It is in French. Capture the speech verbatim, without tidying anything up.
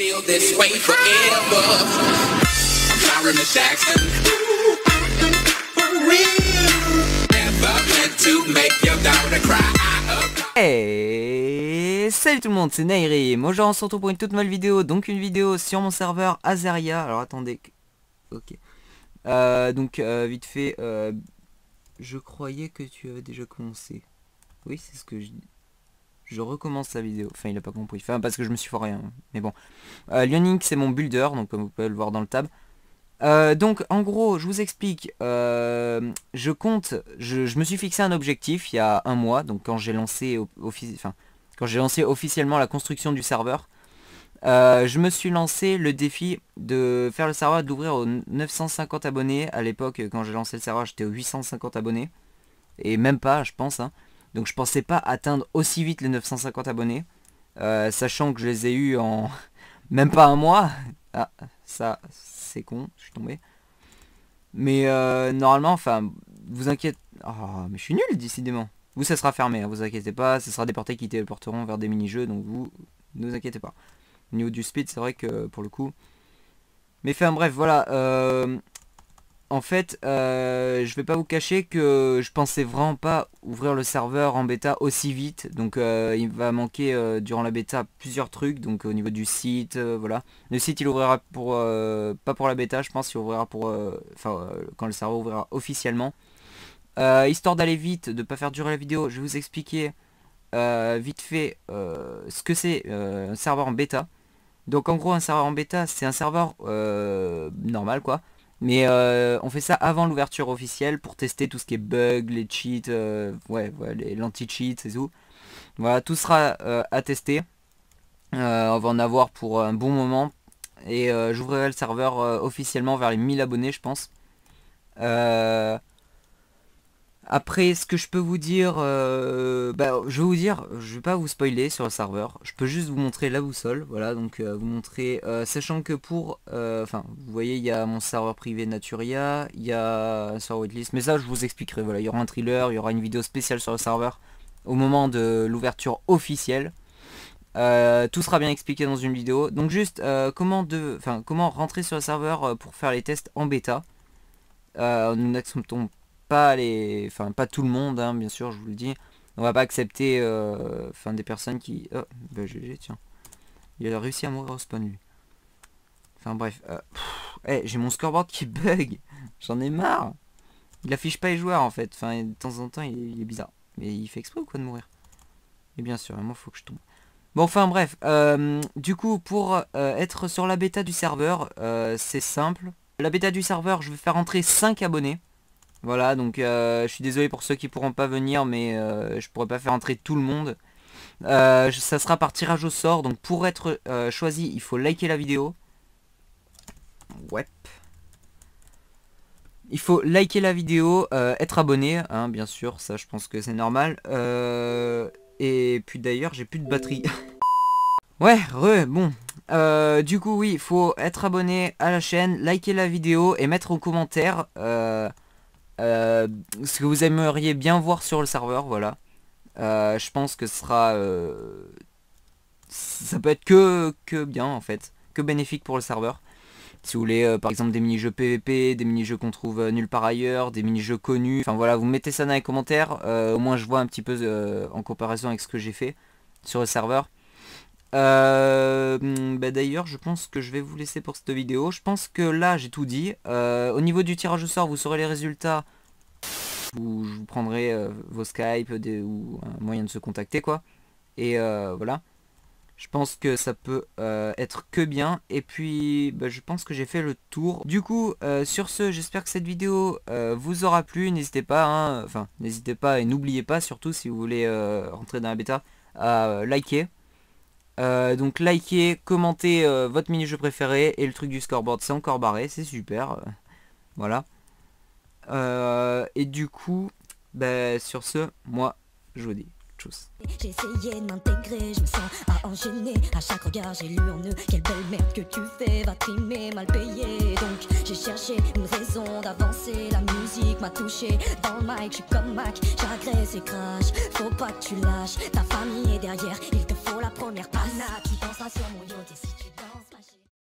feel this way forever. I'm Tyra Jackson. Ooh, I think for real. Never meant to make your daughter cry. Hey, salut tout le monde, c'est Nairi. Bonjour, on se retrouve pour une toute nouvelle vidéo. Donc une vidéo sur mon serveur Azeria. Alors attendez. Ok. Euh, donc euh, vite fait. Euh, je croyais que tu avais déjà commencé. Oui, c'est ce que je dis. Je recommence la vidéo. Enfin, il a pas compris. Enfin, parce que je me suis foiré, rien. Hein. Mais bon. Euh, Lioninx, c'est mon builder. Donc, comme vous pouvez le voir dans le tab. Euh, donc, en gros, je vous explique. Euh, je compte... Je, je me suis fixé un objectif il y a un mois. Donc, quand j'ai lancé, offic... enfin, quand j'ai lancé officiellement la construction du serveur. Euh, je me suis lancé le défi de faire le serveur, d'ouvrir aux neuf cent cinquante abonnés. À l'époque, quand j'ai lancé le serveur, j'étais aux huit cent cinquante abonnés. Et même pas, je pense, hein. Donc je pensais pas atteindre aussi vite les neuf cent cinquante abonnés, euh, sachant que je les ai eu en même pas un mois. Ah, ça c'est con, je suis tombé. Mais euh, normalement, enfin, vous inquiétez... Oh, mais je suis nul décidément. Vous, ça sera fermé, hein, vous inquiétez pas, ce sera des portées qui téléporteront vers des mini-jeux, donc vous ne vous inquiétez pas. Au niveau du speed, c'est vrai que pour le coup... Mais enfin bref, voilà... Euh... En fait, euh, je vais pas vous cacher que je pensais vraiment pas ouvrir le serveur en bêta aussi vite. Donc euh, il va manquer euh, durant la bêta plusieurs trucs. Donc au niveau du site, euh, voilà. Le site il ouvrira pour euh, pas pour la bêta, je pense, il ouvrira pour enfin euh, euh, quand le serveur ouvrira officiellement. Euh, histoire d'aller vite, de pas faire durer la vidéo, je vais vous expliquer euh, vite fait euh, ce que c'est euh, un serveur en bêta. Donc en gros, un serveur en bêta, c'est un serveur euh, normal quoi. Mais euh, on fait ça avant l'ouverture officielle pour tester tout ce qui est bugs, les cheats, euh, ouais, ouais, l'anti-cheat, c'est tout. Voilà, tout sera euh, à tester. Euh, on va en avoir pour un bon moment. Et euh, j'ouvrirai le serveur euh, officiellement vers les mille abonnés, je pense. Euh... Après, ce que je peux vous dire, euh, bah, je vais vous dire, je vais pas vous spoiler sur le serveur. Je peux juste vous montrer la boussole, voilà. Donc euh, vous montrer, euh, sachant que pour, enfin, euh, vous voyez, il y a mon serveur privé Naturia, il y a un serveur waitlist, mais ça, je vous expliquerai. Voilà, il y aura un thriller, il y aura une vidéo spéciale sur le serveur au moment de l'ouverture officielle. Euh, tout sera bien expliqué dans une vidéo. Donc juste, euh, comment de, enfin, comment rentrer sur le serveur pour faire les tests en bêta. Euh, nous n'acceptons pas les, enfin pas tout le monde, hein, bien sûr, je vous le dis, on va pas accepter euh... enfin des personnes qui... Oh, bah G G, tiens, il a réussi à mourir au spawn lui. Enfin bref, euh... hey, j'ai mon scoreboard qui bug, j'en ai marre, il affiche pas les joueurs en fait, enfin de temps en temps il est, il est bizarre, mais il fait exprès ou quoi de mourir? Et bien sûr, moi faut que je tombe. Bon, enfin bref, euh... du coup pour euh, être sur la bêta du serveur, euh, c'est simple, la bêta du serveur je vais faire entrer cinq abonnés. Voilà, donc euh, je suis désolé pour ceux qui pourront pas venir, mais euh, je pourrais pas faire entrer tout le monde. Euh, ça sera par tirage au sort, donc pour être euh, choisi, il faut liker la vidéo. Ouais. Il faut liker la vidéo, euh, être abonné, hein, bien sûr, ça je pense que c'est normal. Euh, et puis d'ailleurs, j'ai plus de batterie. Ouais, re, bon. Euh, du coup, oui, il faut être abonné à la chaîne, liker la vidéo et mettre en commentaire... Euh, Euh, ce que vous aimeriez bien voir sur le serveur, voilà. Euh, je pense que ce sera... Euh, ça peut être que, que bien, en fait. Que bénéfique pour le serveur. Si vous voulez, euh, par exemple, des mini-jeux P V P, des mini-jeux qu'on trouve euh, nulle part ailleurs, des mini-jeux connus. Enfin, voilà, vous mettez ça dans les commentaires. Euh, au moins, je vois un petit peu euh, en comparaison avec ce que j'ai fait sur le serveur. Euh, bah d'ailleurs je pense que je vais vous laisser pour cette vidéo. Je pense que là j'ai tout dit. euh, Au niveau du tirage au sort, vous saurez les résultats où je vous prendrai euh, vos Skype des, ou un moyen de se contacter quoi. Et euh, voilà, je pense que ça peut euh, être que bien. Et puis bah, je pense que j'ai fait le tour. Du coup euh, sur ce, j'espère que cette vidéo euh, vous aura plu. N'hésitez pas, hein, enfin n'hésitez pas et n'oubliez pas surtout si vous voulez euh, rentrer dans la bêta à euh, liker. Euh, donc likez, commentez euh, votre mini-jeu préféré. Et le truc du scoreboard c'est encore barré, c'est super. euh, Voilà. euh, Et du coup bah, sur ce, moi je vous dis tchuss. J'ai essayé de m'intégrer, je me sens à enchaîner. À chaque regard j'ai lu en eux, quelle belle merde que tu fais, va trimer, mal payé. Donc j'ai cherché une raison d'avancer. La musique m'a touché dans le mic, je suis comme Mac, j'agresse et crache. Faut pas que tu lâches, ta famille est derrière, il te faut la première passe. Anna, tu penses à sur mon yacht et si tu danses